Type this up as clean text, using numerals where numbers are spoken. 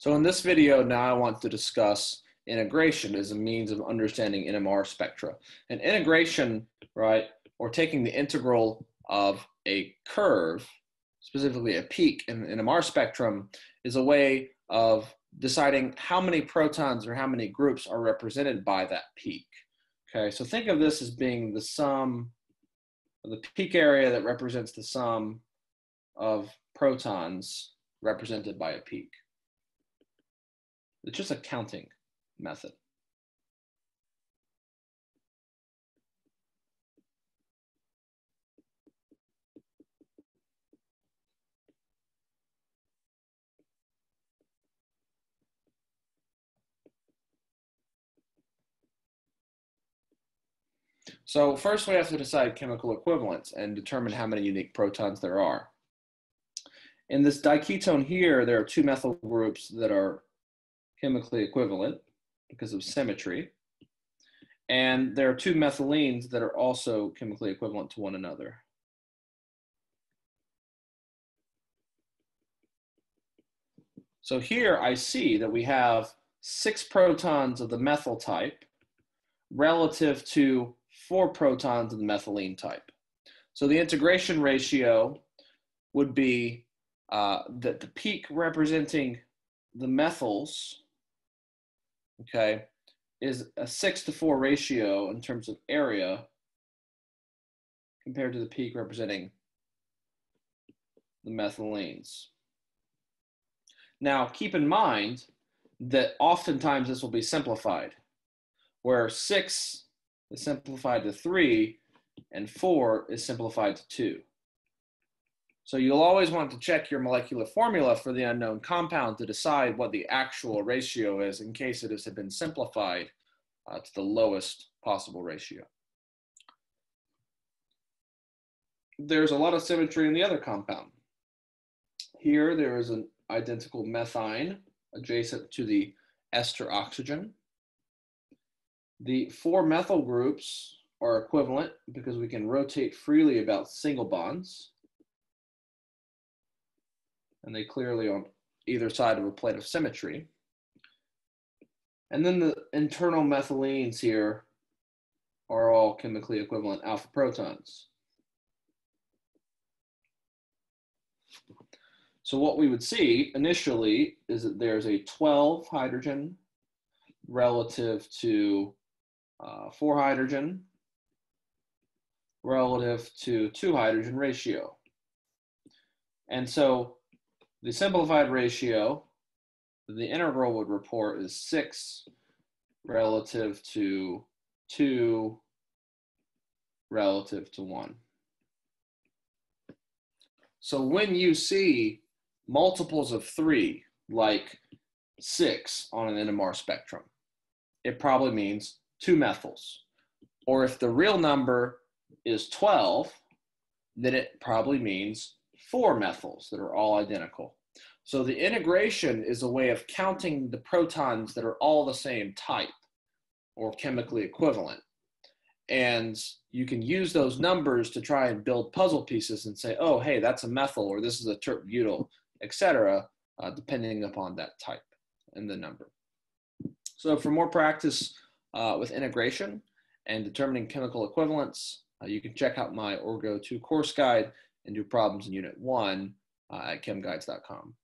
So in this video, now I want to discuss integration as a means of understanding NMR spectra. And integration, right, or taking the integral of a curve, specifically a peak in the NMR spectrum, is a way of deciding how many protons or how many groups are represented by that peak. Okay, so think of this as being the sum of the peak area that represents the sum of protons represented by a peak. It's just a counting method. So first we have to decide chemical equivalence and determine how many unique protons there are. In this diketone here, there are two methyl groups that are chemically equivalent because of symmetry. And there are two methylenes that are also chemically equivalent to one another. So here I see that we have 6 protons of the methyl type relative to 4 protons of the methylene type. So the integration ratio would be that the peak representing the methyls, okay, is a 6-to-4 ratio in terms of area compared to the peak representing the methylenes. Now keep in mind that oftentimes this will be simplified, where 6 is simplified to 3 and 4 is simplified to 2. So you'll always want to check your molecular formula for the unknown compound to decide what the actual ratio is in case it has been simplified to the lowest possible ratio. There's a lot of symmetry in the other compound. Here there is an identical methine adjacent to the ester oxygen. The 4 methyl groups are equivalent because we can rotate freely about single bonds. And they clearly on either side of a plate of symmetry. And then the internal methylenes here are all chemically equivalent alpha protons. So what we would see initially is that there's a 12 hydrogen relative to 4 hydrogen relative to 2 hydrogen ratio. And so the simplified ratio, the integral would report, is 6 relative to 2 relative to 1. So when you see multiples of 3, like 6 on an NMR spectrum, it probably means 2 methyls. Or if the real number is 12, then it probably means 4 methyls that are all identical. So the integration is a way of counting the protons that are all the same type or chemically equivalent. And you can use those numbers to try and build puzzle pieces and say, oh, hey, that's a methyl, or this is a tert-butyl, etc., depending upon that type and the number. So for more practice with integration and determining chemical equivalence, you can check out my Orgo 2 course guide and do problems in Unit 1 at chemguides.com.